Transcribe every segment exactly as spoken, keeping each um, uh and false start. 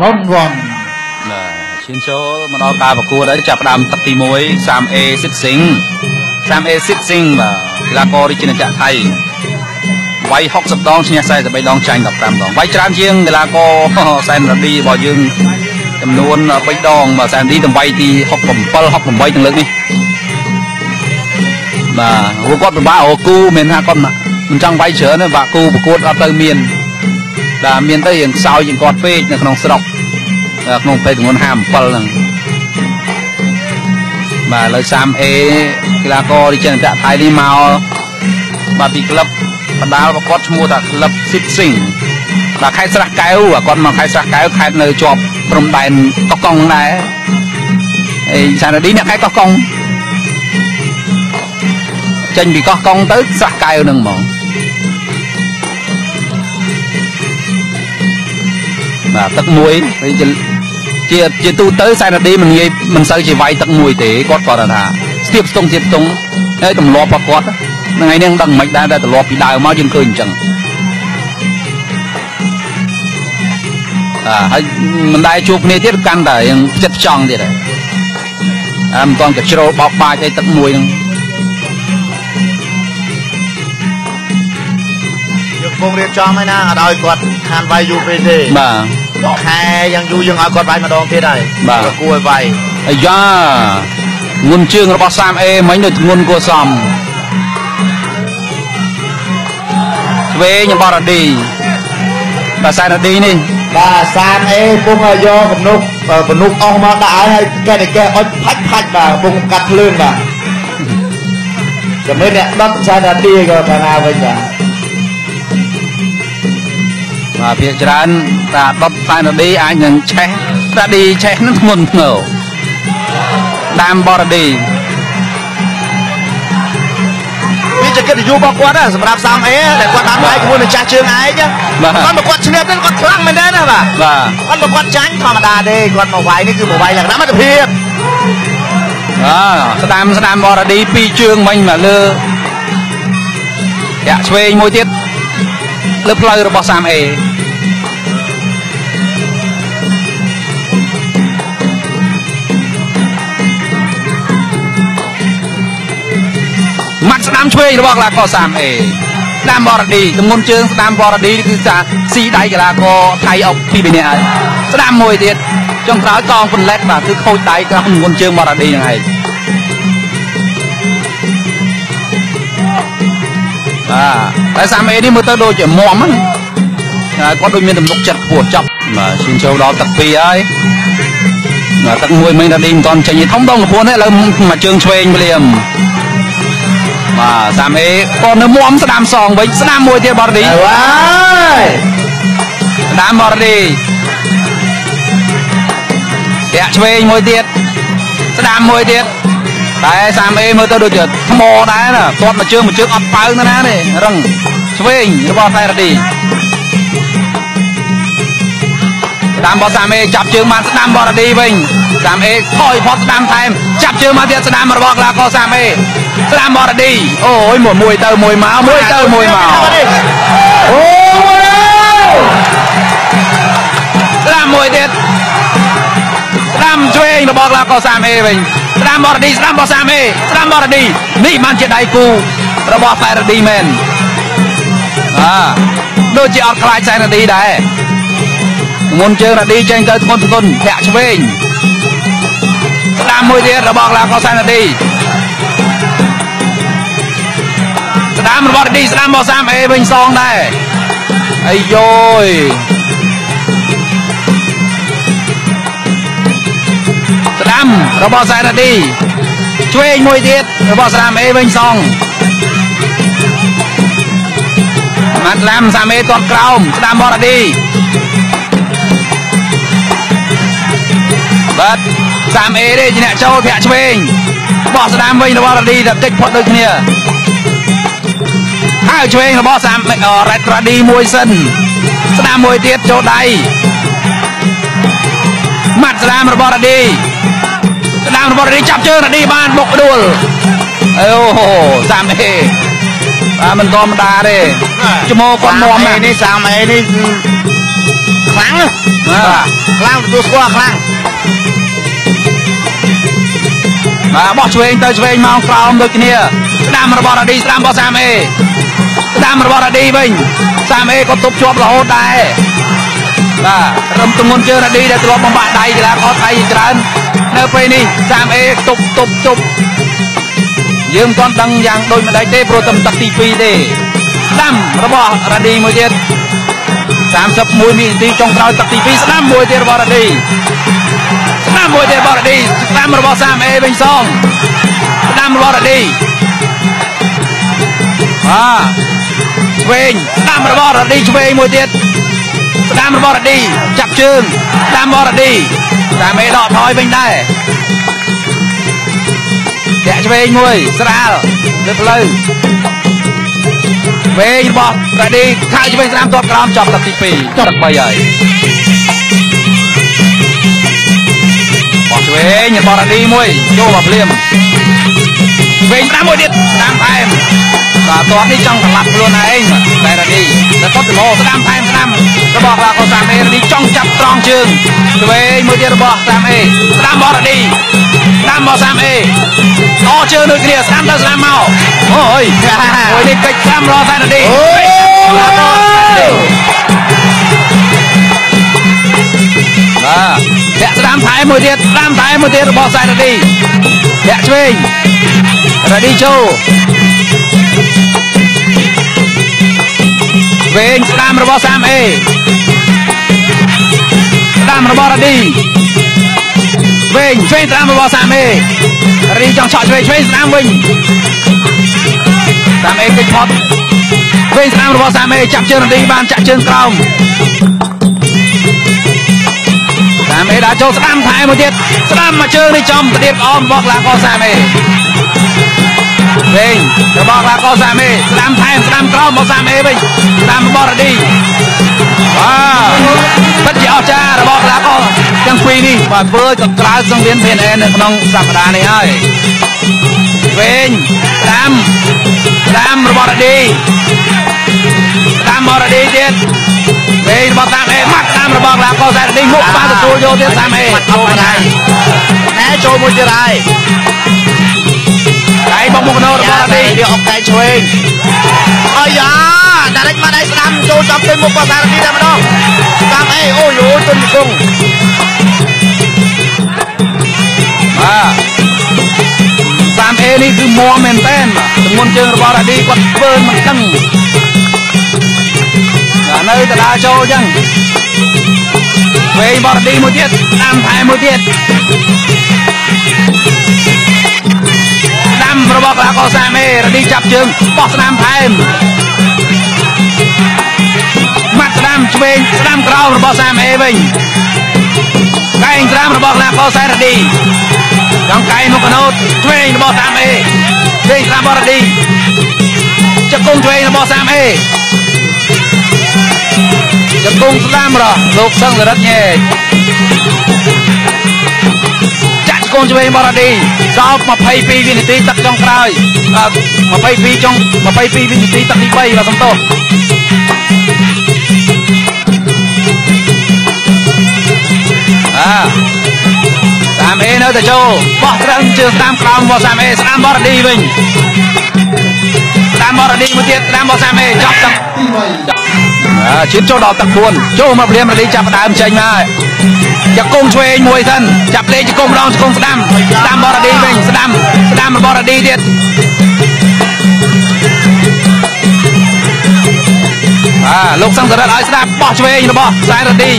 ร้อนวอนน่ะชิ้นโชว์มาดาวตาประกวดได้จับดามตัดตีมวยสามเอซิดซิงสามเอซิดซิงบ่ากีฬาโกดิจิเนจไทยไว้ฮอกสับดองชิ้นยักษ์ใส่จะไปดองใจกับตามดองไว้จานเชียงกีฬาโกแซนระดีบ่อยึงจำนวนไปดองบ่าแซนดีทำไว้ตีฮอกผมเปิลฮอกผมไว้จังเลยนี่บ่าหัวก้อนเป็นบ้าโอ้กูเมนห้าก้อนน่ะมันจังไว้เฉยเนี่ยบ่ากูประกวดอัปเตอร์เมียนดาเมียนได้อย่างสาวอย่างกอดเป๊กในขนมสต๊อกขนมเป๊กถึงวันห้ามเปิลนั่งมาเลยสามเอกีฬาโกดิเจนจะไทยดีมามาปีกลับปัดดาวประกอบชั่วโมงแต่กลับซิปซิงแต่ใครสักแก้วอ่ะก่อนมาใครสักแก้วใครเนยจอบปรมแดนก็กองได้ไอ้ชาติดีเนี่ยใครก็กองเจนปีก็กองเติร์ดสักแก้วหนึ่งหม่องตักมวยเจียเจียตูเต๋อไซนัดดีมันไงมันเซอร์จีไว้ตักมวยเตะกอดกอดนะเสียบตรงเสียบตรงไอ้ตำรวจประกอดนั่งไงเนี่ยตั้งไม่ได้แต่ตำรวจปีดาวมาจนเกินจังอ่าให้มันได้ชุบเนี่ยเทียบกันแต่ยังเจ็บจังเดียดอ่ามันตอนกับเชียวบอกไปไอ้ตักมวยนั่งคงเรียกจอมให้นะเอาไอ้กอดคานไวอยู่ไปดิบ่าแค่ยังอยู่ยังเอากอดไวมาดองที่ได้บ่ากลัวไวไอ้ย่าเงินเชื่องเราบอกสามเอไม่หนึ่งเงินกลัวซ้ำเว้ยยังบอกระดีบ่าใส่ระดีนี่บ่าสามเอปุ่งเอาโยกับนุ๊กกับนุ๊กออกมาตายให้แกในแกอดพัดพัดบ่าปุ่งกัดเลื่อนบ่าจะไม่เนี่ยต้องใส่ระดีก็พนาไปจ้ะเพียงจานตาบ๊อบตาหน้าดีอันยังเช็คตาดีเช็คนั่งงุนเงาดามบอดีวิจิตรอยู่บอกว่านะสำหรับสามเอ๋แต่กวาดน้ำไหลขบวนจ่าเชียงไอ้เจ้ามันบอกว่าเชียงนั่นก็คลั่งไม่ได้นะบ่ามันบอกว่าจังธรรมดาดีกวาดมาไหวนี่คือมาไหวอย่างนั้นมันจะเพียบอ่าสตามสตามบอดีปีเชียงมันมาเลยอยากช่วยมวยเจ็ดเลือกเลยเราบอกสามเอมัดสนามช่วยเราบอกลาก็สามเอสนามบอลดีตำบลเชิงสนามบอลดีคือจากซีได้กับลาก็ไทยเอาปีเป็นเนี่ยสนามมวยเด็ดจงร้อยกองคนแรกแบบคือโคตรได้กับตำบลเชิงบอลดียังไงแต่สามเอนี่มือเตอร์โดยจะมอมมันก็โดยมีตำรวจจัดปวดจับชินเชียวดาวตักปีไอ้ตักมวยไม่ได้ดิ่งตอนใจยิ่งท้องต้องกับพวกนี้แล้วมาเชิงเชงไปเรียมมาสามเอตอนเนื้อมอมสนามสองไปสนามมวยเทียบบอลดีสนามบอลดีเตะเชงมวยเทียบสนามมวยเทียบแต่สามเอเมื่อเตอร์โดยจะทมอได้นะตอนมาเชิงมาเชิงอัดไปนั่นนะเนี่ยรังช่วยระบอบไทยระดีตามบอสามเอจับเชือกมาสนามบอระดีเองสามเอคอยพอสนามไทยจับเชือกมาเทียสนามระบอกลาก็สามเอสนามบอระดีโอ้ยหมดมวยเตอร์มวยมามวยเตอร์มวยมาโอ้ยสนามมวยเด็ดสนามช่วยระบอกลาก็สามเอเองสนามบอระดีสนามบอสามเอสนามบอระดีนี่มันจะได้กูระบอกไทยระดีแมนดูจีออดคลายใจนาดีได้งนเจอนาดีเจงเตอร์คนคนแผลชเวงสนามมวยเดียร์ระบอกลาก็ไซนาดีสนามระบอกดีสนามบอสามเอเป็นซองได้ไอ้โยยสนามระบอกไซนาดีชเวงมวยเดียร์ระบอกสนามเอเป็นซองมัดแลมสามเอตอนกลางสนามบอลดีบัดสามเอได้จีเนจโจ้แพะชเวงบอลสนามวิ่งระบอลดีแบบเด็กพอดเลยเนี่ยข้าวชเวงระบอลสามเออไรตระดีมวยเส้นสนามมวยเตี้ยโจไดมัดสนามระบอลดีสนามระบอลดีจับเจอระดีบ้านบกดูลโอ้โหสามเอมันตอมตาเลยจมูกคนมอมนี่สามเอนี่ คลั่งเลยคลั่งตัวกว่าคลั่งบอกช่วยเองเตยช่วยเองมองคลองโดยกันเนี่ยตามระบอบดีตามบอสามเอตามระบอบดีบิงสามเอก็ตบจวบเราโหดได้เริ่มตุงเงินเจอระดีได้ตลอดบำบัดได้จะลาขอไทยจะรันเนื้อไปนี่สามเอตบตบตบยืมตอนตั้งยังโดยมาได้เตะโปรตัมตักตีปีเดตั้มระบอบระดีมวยเจ็ดสามสิบมวยมีตีจงเราตักตีปีสนามมวยเตะระบอบระดีสนามมวยเตะระบอบระดีสนามระบอบสามเอเป็นสองสนามระบอบระดีอ่าเวงสนามระบอบระดีช่วยมวยเจ็ดสนามระบอบระดีจับเชิงสนามระบอบระดีสามเอหล่อถอยเป็นได้แกะช่วยมวยสระเลือดเลยเวงบอกระดีข้าจะเป็นสนามตัวกลางจับตักตีปีตักใบใหญ่บอกช่วยเงียบบอกระดีมวยโย่แบบเลี่ยมเวงตามมวยเด็ดตามไปแต่ตัวนี้จ้องสลับล้วนเองแต่ระดีแต่ต้นโลสนามไปสนามระบอกเราเขาสามเอระดีจ้องจับตรองจึงเวงมวยเดียร์บอกสามเอสนามบอกระดีสนามบอกสามเอต่อเจอหนึ่งเดียร์สนามเดินสนามเมาโอ้ยโอ้ยนี่ไปสนามรอสามระดีแกะสนามไทยมวยเดียร์สนามไทยมวยเดียร์บอกสามระดีแกะช่วยระดีโจเวงสนามระบอบสามเอสนามระบอบระดีเวงช่วยสนามระบอบสามเอระดีจังชอตช่วยช่วยสนามเวงสามเอติดพอดเวงสนามระบอบสามเอจับเชิญระดีบานจับเชิญกลางสามเอดาโจสนามไทยมาเด็ดสนามมาเชิญในจอมเด็ดอ้อมบอกลากอสามเอเวงระบอบลากอสามเอสนามไทยสนามกลางบอกสามเอเวงสนามระบอบระดีว้าวพัดยาวจ้าระบอบลากอจังคุยนี่บาดเบิร์ดกับกลางสังเวียนเพนเอ็นในขนมสัปดาห์นี้ไอ้เวงสนามสนามระบอบระดีสนามระดีเด็ดเวงระบอบสามเอมัดสนามระบอบลากอสามระดีงุกปาตะโจโยเด็ดสามเอมัดเอาไปแหน่โจมุจไรไอ้บอมมุกโนระบอบดีเดี๋ยวออกใจช่วยอ้ยาแต่เล็กมาได้สนามโจจับเป็นมุกภาษาอังกฤษได้ไหมน้องตามไอ้โอ้ยจนกรุงมาสามเอนี่คือมัวเมนเต้นจำนวนเจอระบอบดีกว่าเบิร์นมันตั้งในตลาดโจยังเวย์บอดีมุดเดียดตามไทยมุดเดียดระบอกลากอสามเอระดีจับจึงบอกสนามไทยมัดสนามช่วยสนามกลางระบอกสามเอเวงไก่สนามระบอกลากอสามระดีจังไก่นกกระโดดช่วยระบอกสามเอเวงสนามระดีจักรุงช่วยระบอกสามเอจักรุงสนามระลูกสังรัตน์เย่กงช่วยบารดีสอบมาไปปีวินิตีตักจงกลายมาไปปีจงมาไปปีวินิตีตักที่ใบเราสมโตสามเอเนอร์ตะโจบอกเรื่องเชื่อตามคำว่าสามเอสามบารดีวิ่งสามบารดีมุติสามบารสามเอจับตักชิ้นโจดอกตักทวนโจมาเรียนมาดีจับดามเชงมาจะกงช่วยมวยท่านจับเลยจะกงรองจะกงสนามสนามบอระดีเวงสนามสนามบอระดีเด็ดอ่าลูกสังสารไอสนามบอช่วยระบอสายระดี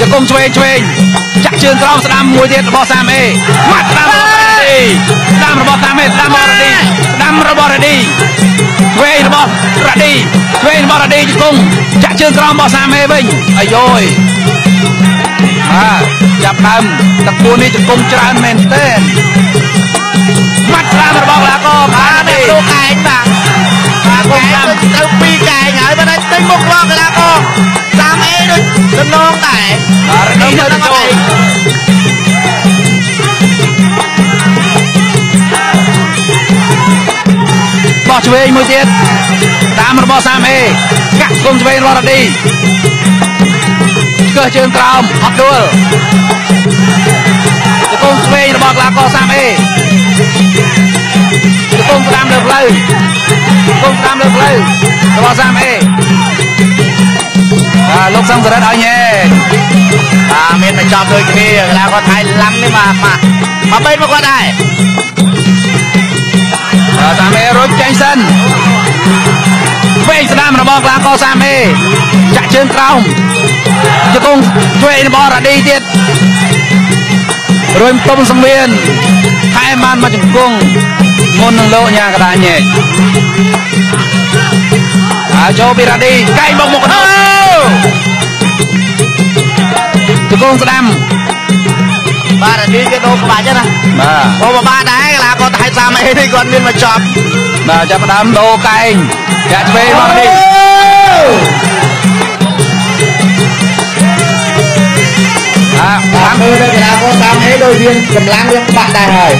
จะกงช่วยช่วยจักเชิญกลองสนามมวยเด็ดระบอสามเอมัดสนามบอระดีสนามระบอสามเอสนามบอระดีสนามระบอระดีเวงระบอระดีเวงระบอระดีจะกงจักเชิญกลองบอสามเอเวงไอโยยจับตามตะกูนี่จะกลมจานเมนเต้นมัดสนามระบอกลากอพาเด็กตัวแข็งบ้างแข็งตัวปีแข็งหายไปได้ติ้งบุกลอกลากอสามเอด้วยจนน้องไก่นี่จะต้องอะไรบอกช่วยมือเจ็ด ตามระบบสามเอกักกลมจะเป็นรอดดีเกิดเชิงตรามออกดูจะกลมจะเป็นระบบหลักก็สามเอจะกลมตามเดือบเลยกลมตามเดือบเลยระบบสามเอลูกซ้ำจะได้เอาเงี้ยเมียนมาจอมโดยที่แล้วก็ไทยล้ำนี่มามามาเป็นมาก็ได้สามเอรุ่งเจนสันเวสดามระบอกลาก็สามเอจะเชิงตรามจะกงช่วยบอระดีเด็ดรวมต้มสังเวียนไทยมันมาจุดกงมนโลยากระดานเงี้ยโจบิระดีไก่บอกหมกนจะกงสดามบ้านนี้จะโดนกระบาดใช่ไหมพอมาบ้านไหนล่ะก็ไทยสามเอที่ก่อนมินมาจอบมาจะมาดำโดไก่จะไปบ้านนี้สามเอได้เวลาก็สามเอโดยเวียนกำลังยังบ้านได้เลย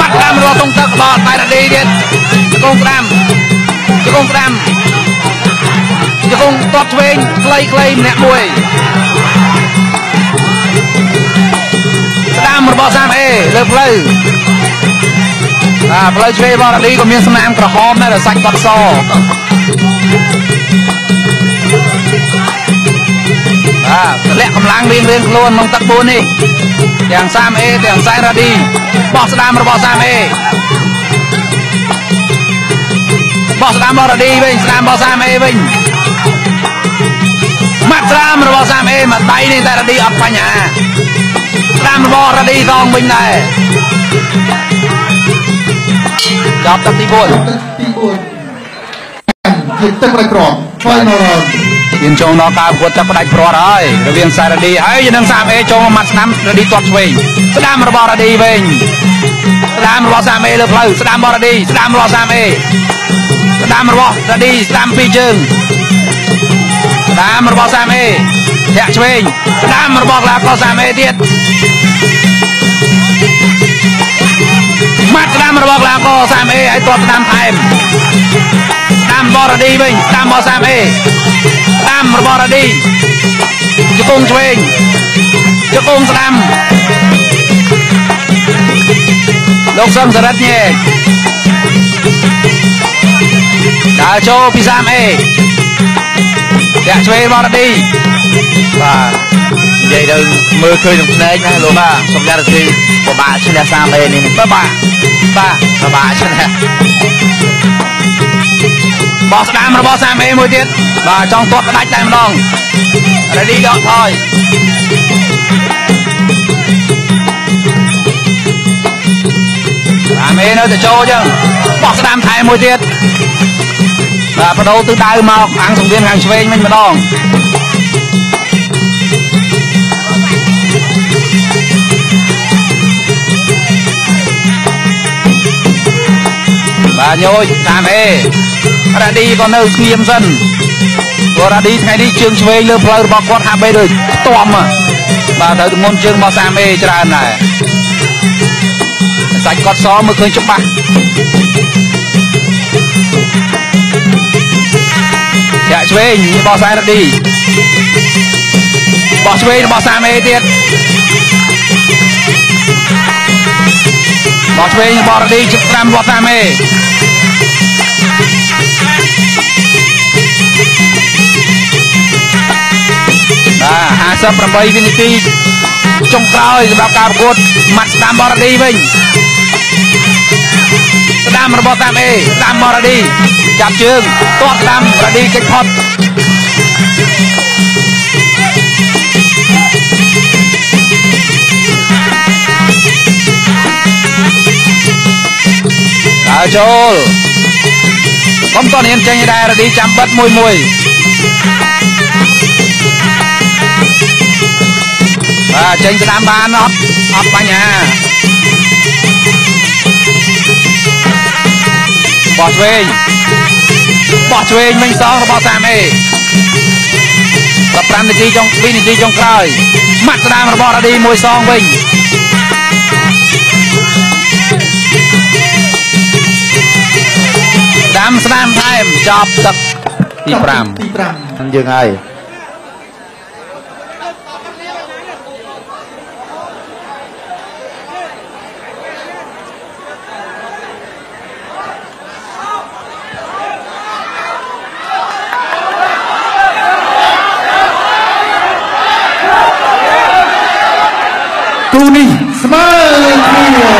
มัดดำรอตรงตะบอดไประดีเด็ดจะกงสดามจะกงสดามจะคงตบเวงไกลไกลแหนมวยตามระบบสามเอเลิกเลยอ่าเลยช่วยบอลดีก็มีสนามกระหอบน่าจะใส่ตัดซออ่าและกำลังเรียงเรียงโลนมองตักปูนี่อย่างสามเออย่างไซราดีบอลตามระบบสามเอบอลตามบอลดีวิ่งตามบอลสามเอวิ่งมัดตามระบบสามเอมาไต่ในแต่ระดีอับปัญญาตามระบบระดีตองวิ่งได้จอบตัดตีบอลยึดตึกไรกรอบไฟนอร์ยิงโจงนอกาบวดจับประดับพรอดเลยระเบียงสายระดีเฮ้ยยิงทั้งสามเอโจงมัดน้ำระดีตอดวิ่งตามระบบระดีวิ่งตามระบบสามเอเลือกเลยตามบอลระดีตามระบบสามเอตามระบบระดีตามปีจึงตามระบบสามเอแยกช่วยตามระบบลาก็สามเอเดียดมัดตามระบบลาก็สามเอไอตัวตามไทม์ตามบอลระดีไปตามบอลสามเอตามระบบระดีจะกงช่วยจะกงสามลงซ้ำสลัดเนี่ยดาโชพิซามเออยากช่วยบอลดีว่าใหญ่เดินมือเคยหนุ่มเนยนะลูกบ้าสมญาติที่บ่บ่าชนะซามเอนี่บ่บ่าบ่าบ่บ่าชนะบอลสามระบอลซามเอมวยเด็ดบ่าจองตัวกระดักแต่มลองระดีดอกทอยซามเอเนอจะโชว์จังบอลสามไทยมวยเด็ดประตูตื้อตามาอังสงเวียนอังเชวงมันมาดองบาโยตามเอระดีก็เนื้อเคียมสันก็ระดีไงดีเชิงเชวงเริ่มพลอยบอกว่าทำไปเลยตอมอ่ะบาเดินมนเชิงมาสามเอจราหน่ายใส่กอดซ้อมมือคืนจุ๊บปะอยากช่วยบอสไซร์ดีบอสช่วยบอสามเอเดียดบอสช่วยบอสดีจุดตามบอสามเอมาหาซับประบายวินิตีจงกล่าวสำหรับการกดมัดตามบอสดีวิ่งตามระบบตามเอตามบอลดีจับเชิงตัวตามระดีเก็บพอดอาโจลผมตอนเห็นใจได้ระดีจับบัดมวยมวยอาเชิงจะตามบานออกออกไปเนี่ยบอสเวงบอสเวงไม่ซ้อมกับบอสามเอกับตามนาทีจงวินาทีจงคลายมัดตามกับบอสระดีมวยซองเวง ดัมสแตมไทม์จอบตักตีปรามตีปรามยังไงกูนี่สมัยนี้